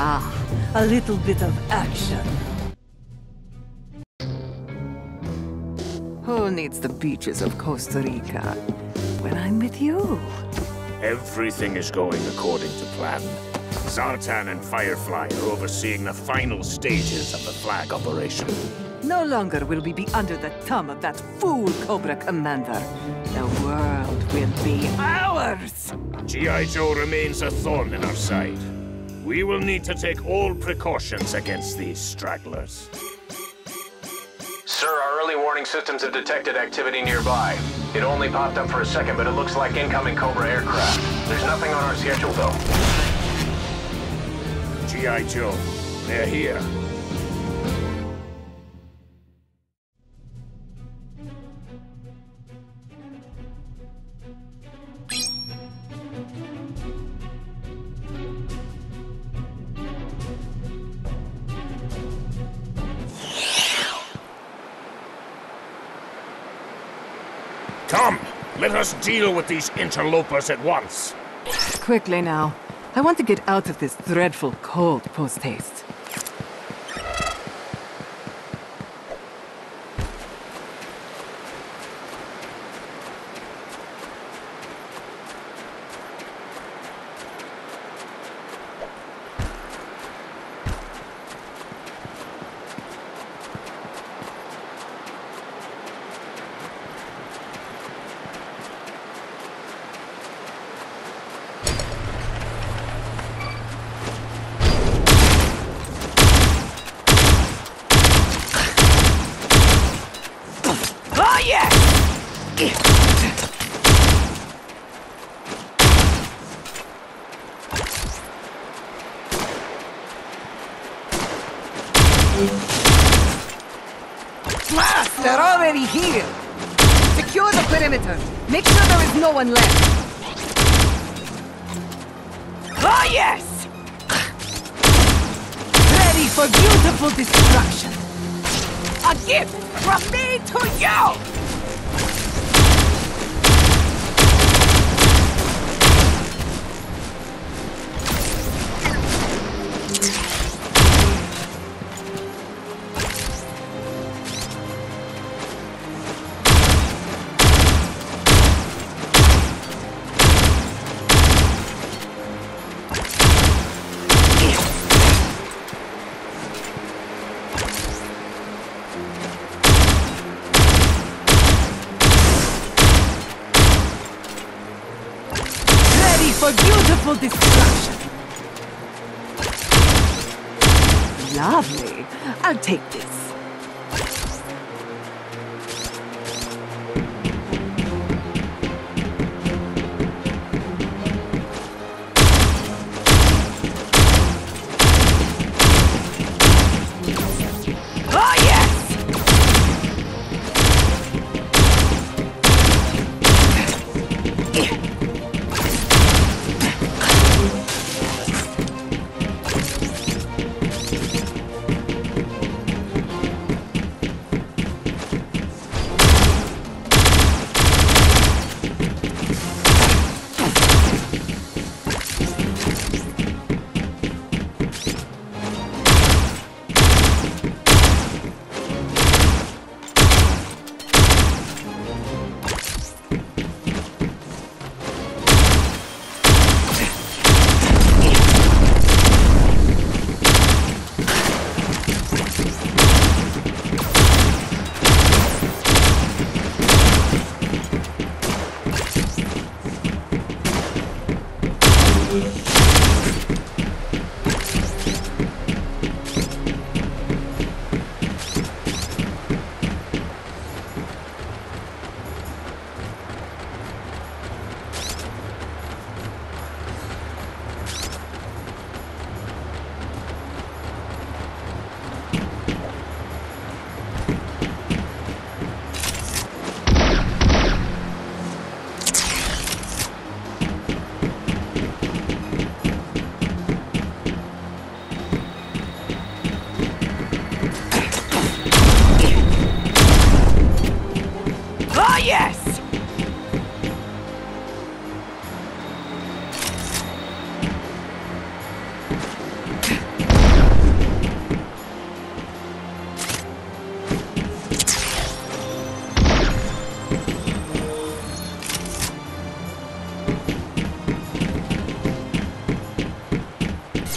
Ah, a little bit of action. Who needs the beaches of Costa Rica when I'm with you? Everything is going according to plan. Zartan and Firefly are overseeing the final stages of the flag operation. No longer will we be under the thumb of that fool Cobra Commander. The world will be ours! G.I. Joe remains a thorn in our side. We will need to take all precautions against these stragglers. Sir, our early warning systems have detected activity nearby. It only popped up for a second, but it looks like incoming Cobra aircraft. There's nothing on our schedule, though. G.I. Joe, they're here. Come, let us deal with these interlopers at once. Quickly now. I want to get out of this dreadful cold post-haste. Blast! They're already here! Secure the perimeter! Make sure there is no one left! Ah, yes! Ready for beautiful destruction! A gift from me to you! For beautiful destruction. Lovely. I'll take this.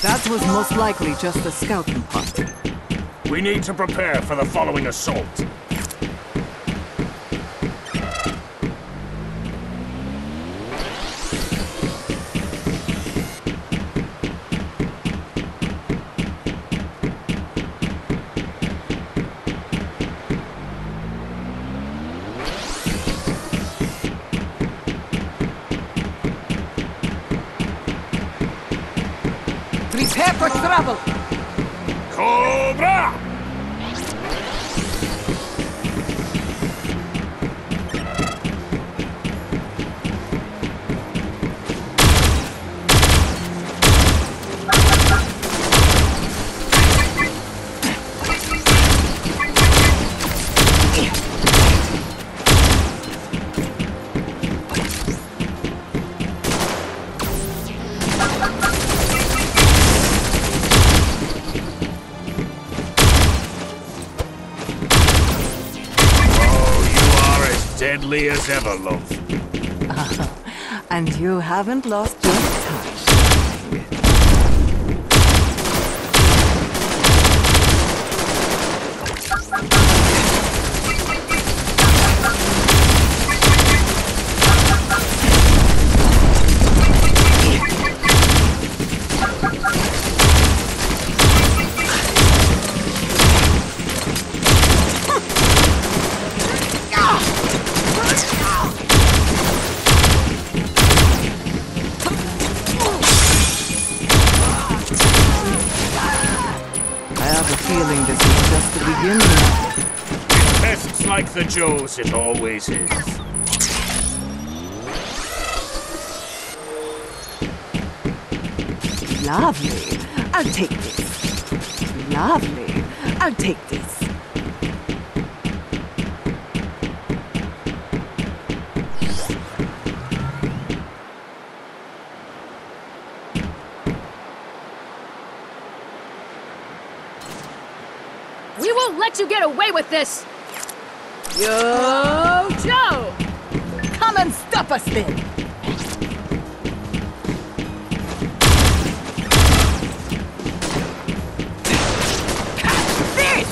That was most likely just a scouting party. We need to prepare for the following assault. Prepare for trouble! Cobra! Deadly as ever, love. And you haven't lost your touch. Tests like the Joes, it always is. Lovely. I'll take this. Lovely. I'll take this. We won't let you get away with this! Yo, Joe! Come and stop us then! Catch this!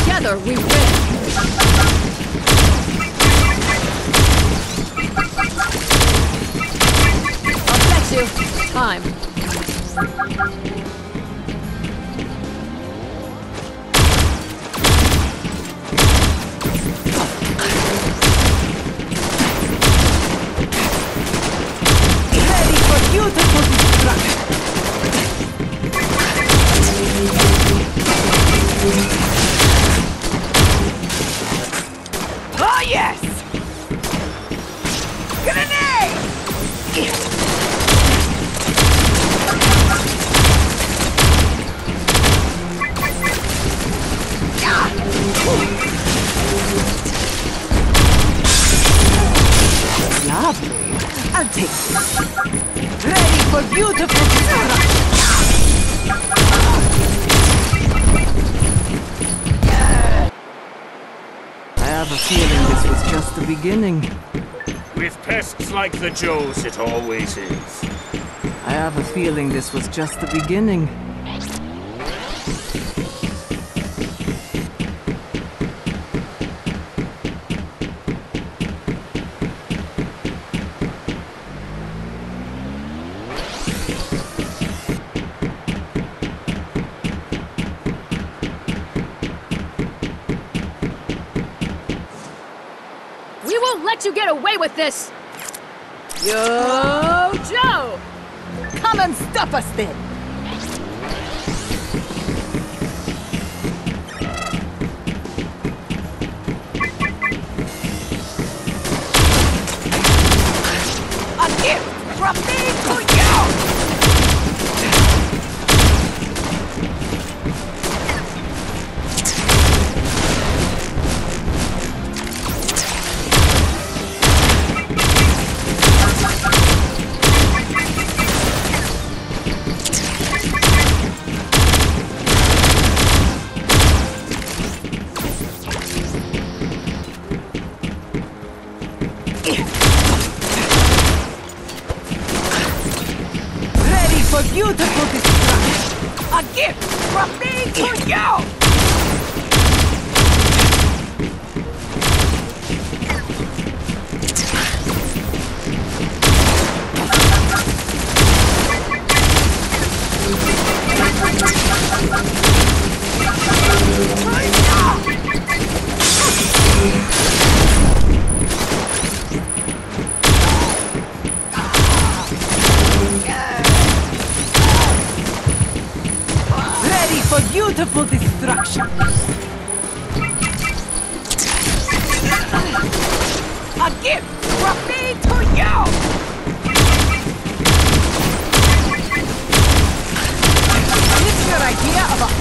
Together we win! Time. I'll take this. Ready for beautiful destruction. I have a feeling this was just the beginning. With pests like the Joes, it always is. I have a feeling this was just the beginning. Let you get away with this! Yo, Joe! Come and stop us then! A gift from me to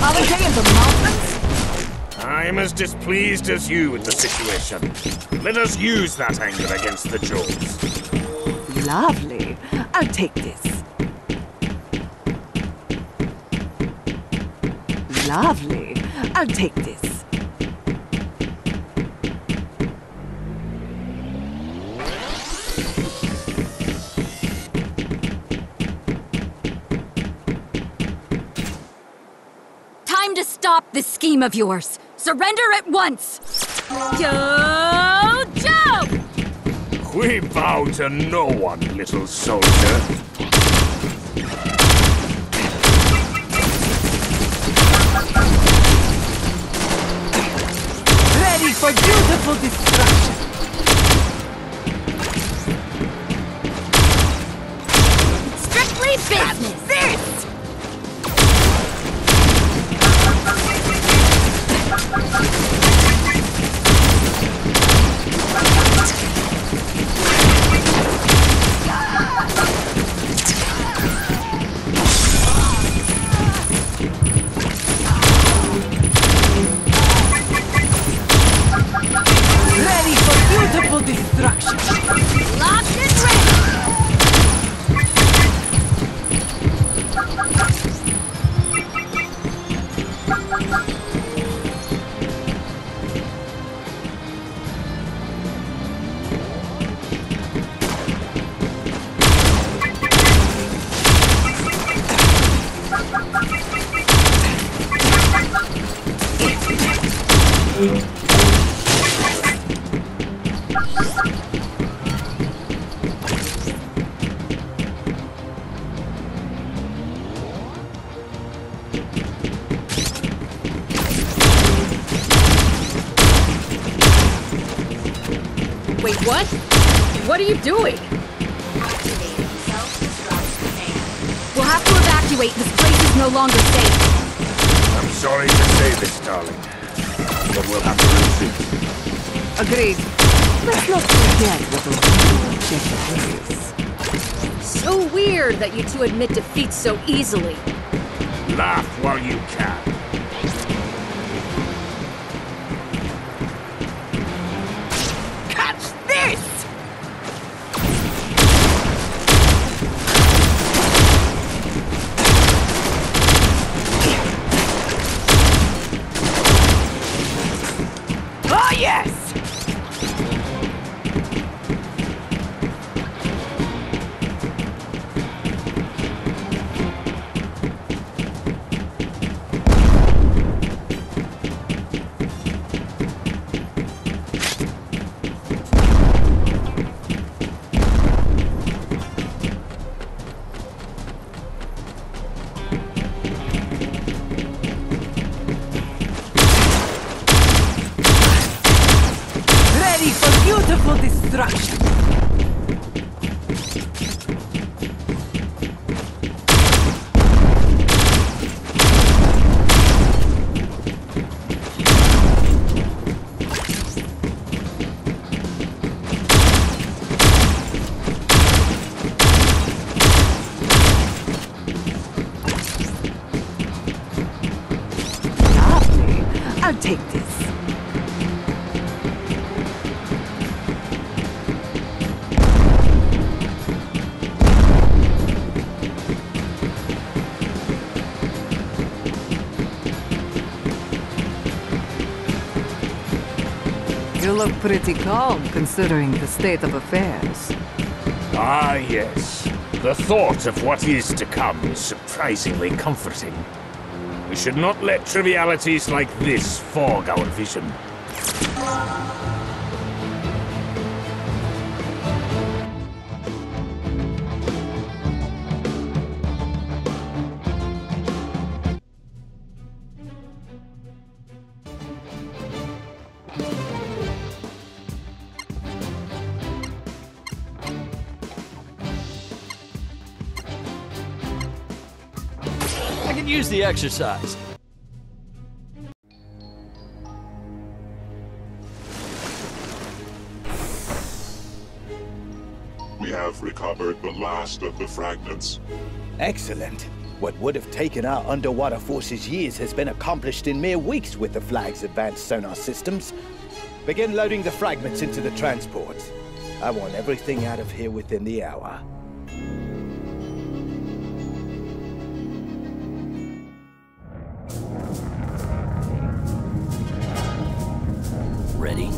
Are we taking the mountains? I'm as displeased as you with the situation. Let us use that anger against the Jaws. Lovely. I'll take this. Lovely. I'll take this. Time to stop this scheme of yours. Surrender at once. Joe! We bow to no one, little soldier. Ready for beautiful destruction. Strictly business. This. What are you doing? Activating self-destruct command. We'll have to evacuate. This place is no longer safe. I'm sorry to say this, darling, but we'll have to retreat. Agreed. Let's not forget what the real objective is. So weird that you two admit defeat so easily. Laugh while you can. Look pretty calm, considering the state of affairs. Ah, yes. The thought of what is to come is surprisingly comforting. We should not let trivialities like this fog our vision. Use the exercise. We have recovered the last of the fragments. Excellent. What would have taken our underwater forces years has been accomplished in mere weeks with the flag's advanced sonar systems. Begin loading the fragments into the transports. I want everything out of here within the hour. Ready?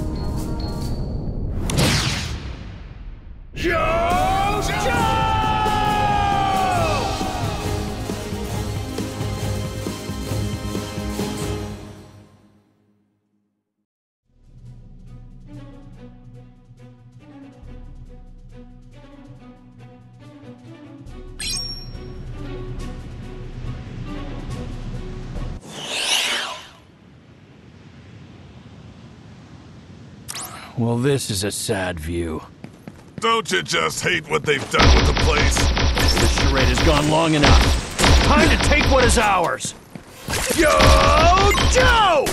Well, this is a sad view. Don't you just hate what they've done with the place? This charade has gone long enough. Time to take what is ours! Yo, Joe!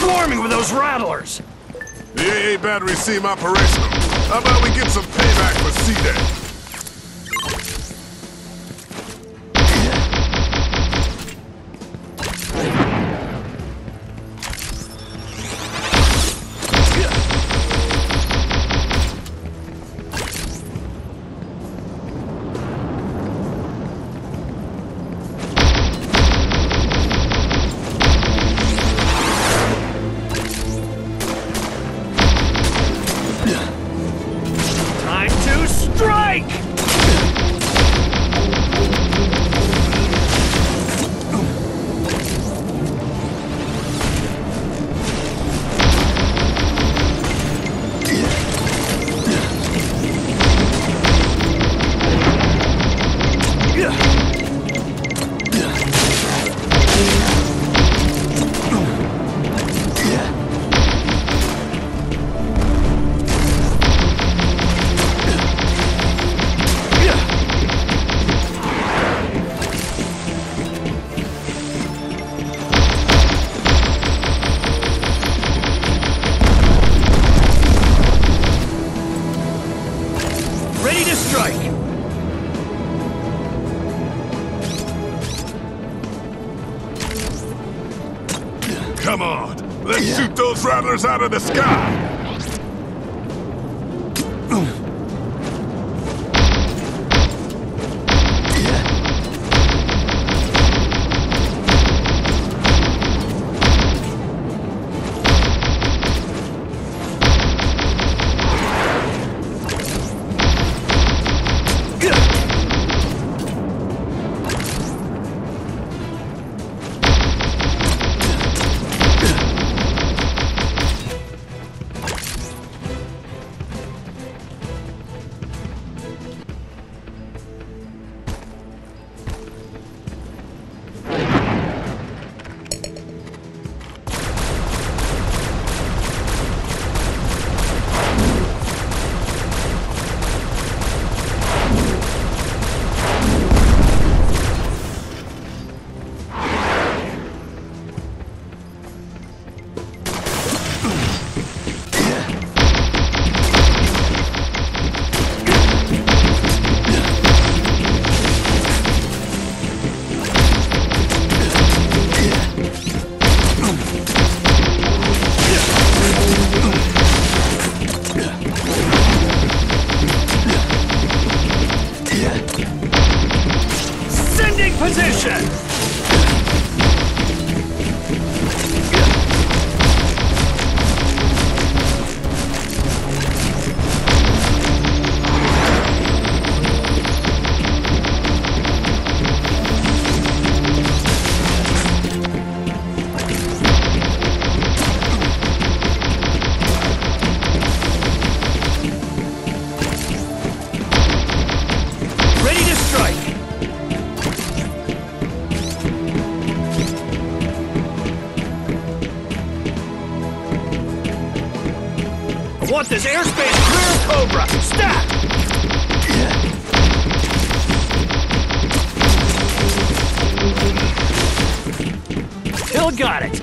Swarming with those rattlers! The AA batteries seem operational. How about we get some payback for C-Day? Come on, let's shoot those rattlers out of the sky! this airspace clear, Cobra! Stop! Hill got it!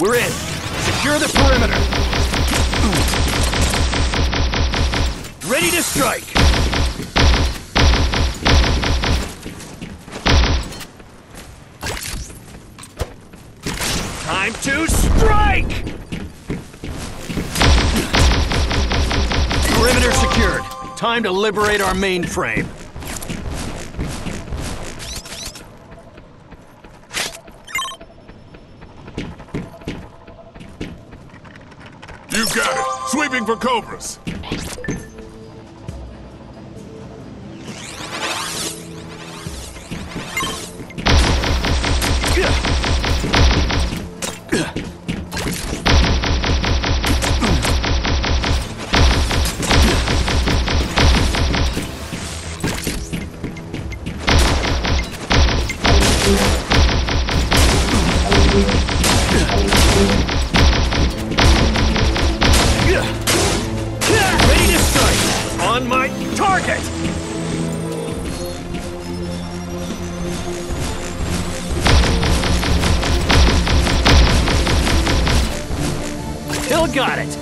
We're in. Secure the perimeter. Ready to strike. Time to strike! Perimeter secured. Time to liberate our mainframe. You got it! Sweeping for Cobras! Got it!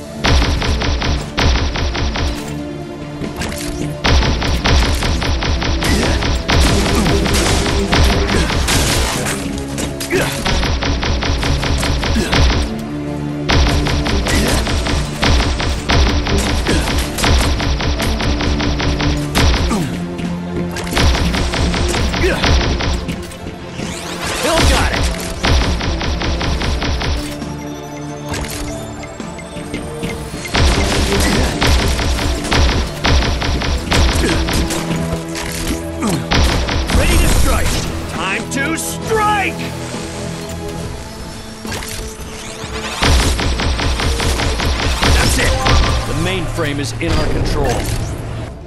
mainframe is in our control.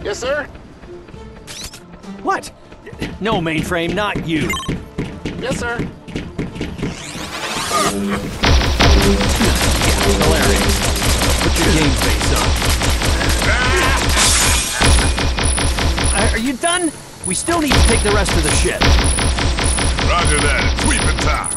Yes, sir? What? No, mainframe, not you. Yes, sir. Hilarious. Put your game face on. Are you done? We still need to take the rest of the ship. Roger that. It's sweeping time.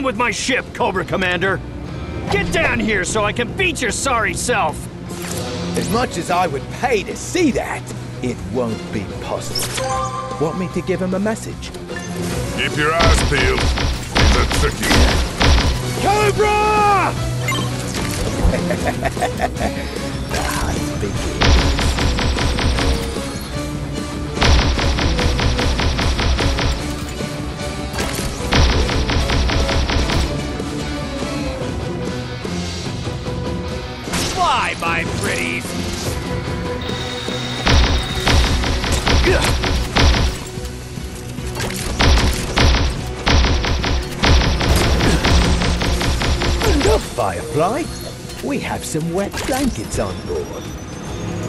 With my ship, Cobra Commander. Get down here so I can beat your sorry self. As much as I would pay to see that, it won't be possible. Want me to give him a message? Keep your eyes peeled. He's a tricky one. Cobra! Ah, it's a big deal. Fly, my pretties! Ugh. Firefly, we have some wet blankets on board.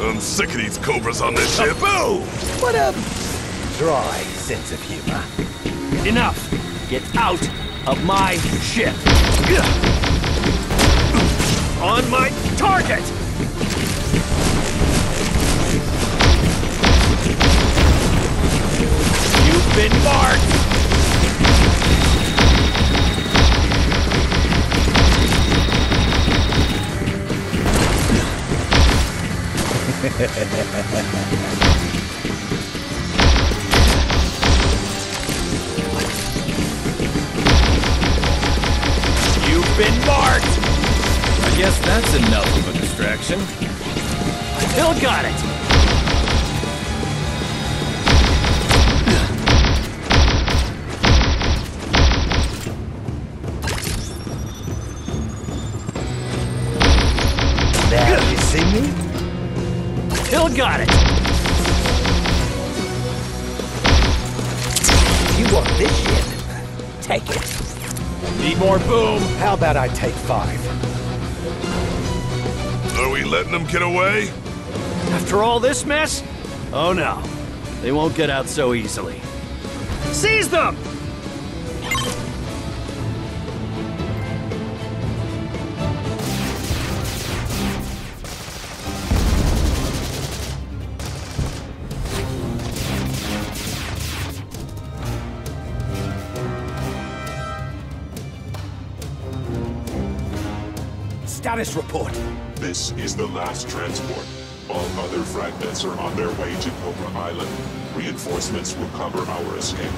I'm sick of these cobras on this ship. Boom! What a dry sense of humor. Enough! Get out of my ship! On my target! You've been marked! You've been marked! I guess that's enough of a distraction. I still got it! Now you see me? Still got it! You want this shit? Take it. Need more boom? How about I take five? Are we letting them get away? After all this mess? Oh no. They won't get out so easily. Seize them! Status report. This is the last transport. All other fragments are on their way to Cobra Island. Reinforcements will cover our escape.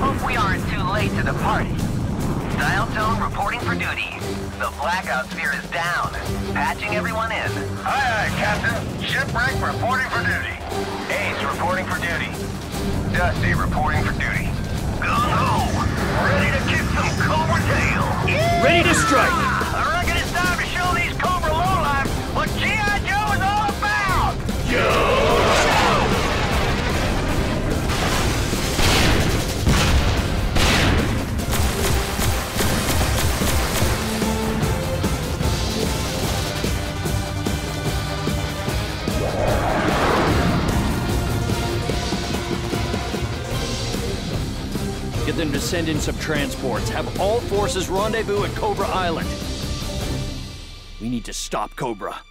Hope we aren't too late to the party. Dial tone reporting for duty. The Blackout Sphere is down. Patching everyone in. Aye, aye, Captain. Shipwreck reporting for duty. Ace reporting for duty. Dusty reporting for duty. Gung-Ho! Ready to kick some Cobra tail! Yeah! Ready to strike! I reckon it's time to show these Cobra lowlifes what G.I. Joe is all about! Yo! Get them to send in some transports. Have all forces rendezvous at Cobra Island. We need to stop Cobra.